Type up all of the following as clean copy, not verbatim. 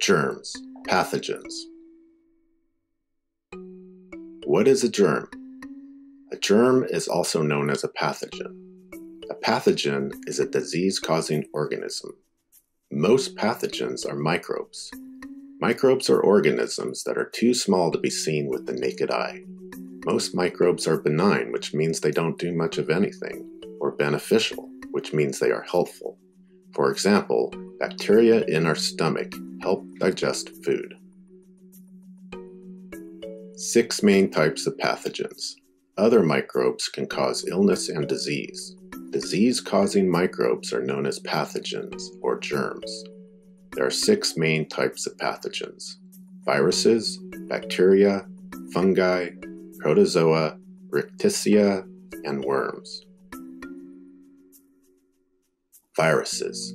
Germs, pathogens. What is a germ? A germ is also known as a pathogen. A pathogen is a disease-causing organism. Most pathogens are microbes. Microbes are organisms that are too small to be seen with the naked eye. Most microbes are benign, which means they don't do much of anything, or beneficial, which means they are helpful. For example, bacteria in our stomach help digest food. 6 main types of pathogens. Other microbes can cause illness and disease. Disease-causing microbes are known as pathogens, or germs. There are 6 main types of pathogens: viruses, bacteria, fungi, protozoa, rickettsia, and worms. Viruses.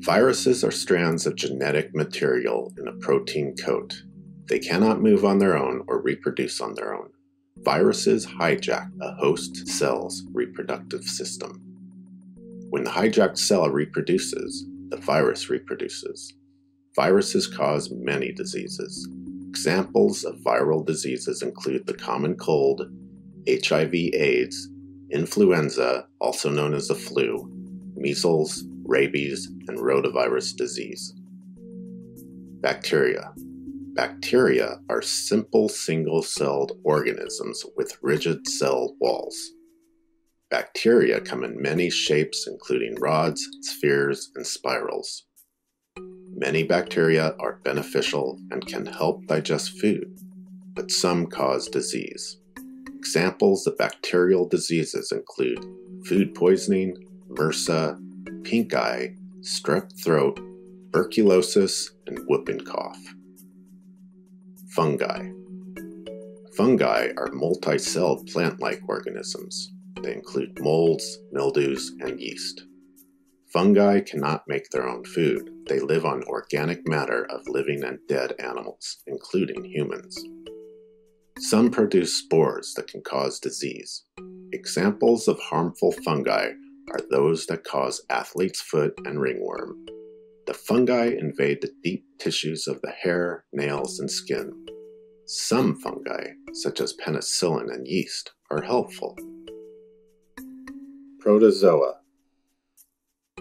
Viruses are strands of genetic material in a protein coat. They cannot move on their own or reproduce on their own. Viruses hijack a host cell's reproductive system. When the hijacked cell reproduces, the virus reproduces. Viruses cause many diseases. Examples of viral diseases include the common cold, HIV/AIDS, influenza, also known as the flu, measles, rabies, and rotavirus disease. Bacteria. Bacteria are simple single-celled organisms with rigid cell walls. Bacteria come in many shapes, including rods, spheres, and spirals. Many bacteria are beneficial and can help digest food, but some cause disease. Examples of bacterial diseases include food poisoning, MRSA, pink eye, strep throat, tuberculosis, and whooping cough. Fungi. Fungi are multi-celled plant-like organisms. They include molds, mildews, and yeast. Fungi cannot make their own food. They live on organic matter of living and dead animals, including humans. Some produce spores that can cause disease. Examples of harmful fungi are those that cause athlete's foot and ringworm. The fungi invade the deep tissues of the hair, nails, and skin. Some fungi, such as penicillin and yeast, are helpful. Protozoa.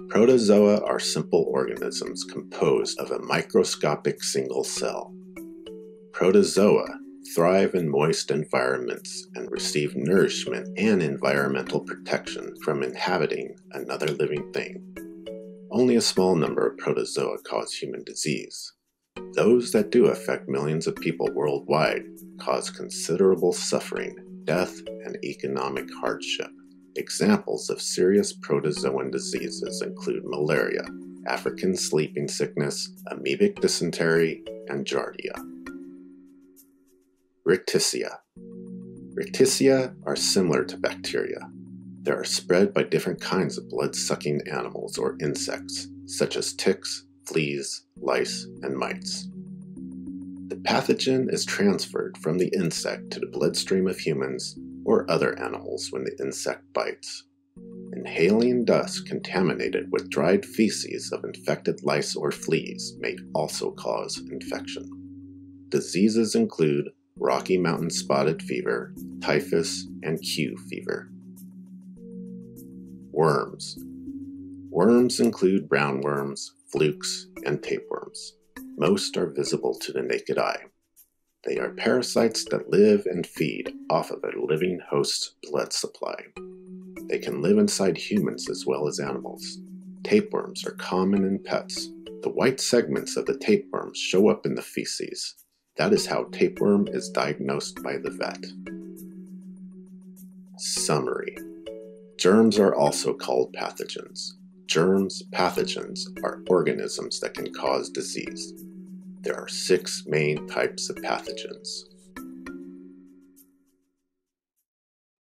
Protozoa are simple organisms composed of a microscopic single cell. Protozoa thrive in moist environments and receive nourishment and environmental protection from inhabiting another living thing. Only a small number of protozoa cause human disease. Those that do affect millions of people worldwide cause considerable suffering, death, and economic hardship. Examples of serious protozoan diseases include malaria, African sleeping sickness, amoebic dysentery, and giardia. Rickettsia. Rickettsia are similar to bacteria. They are spread by different kinds of blood-sucking animals or insects, such as ticks, fleas, lice, and mites. The pathogen is transferred from the insect to the bloodstream of humans or other animals when the insect bites. Inhaling dust contaminated with dried feces of infected lice or fleas may also cause infection. Diseases include Rocky Mountain spotted fever, typhus, and Q fever. Worms. Worms include roundworms, flukes, and tapeworms. Most are visible to the naked eye. They are parasites that live and feed off of a living host's blood supply. They can live inside humans as well as animals. Tapeworms are common in pets. The white segments of the tapeworms show up in the feces. That is how tapeworm is diagnosed by the vet. Summary. Germs are also called pathogens. Germs/pathogens are organisms that can cause disease. There are 6 main types of pathogens.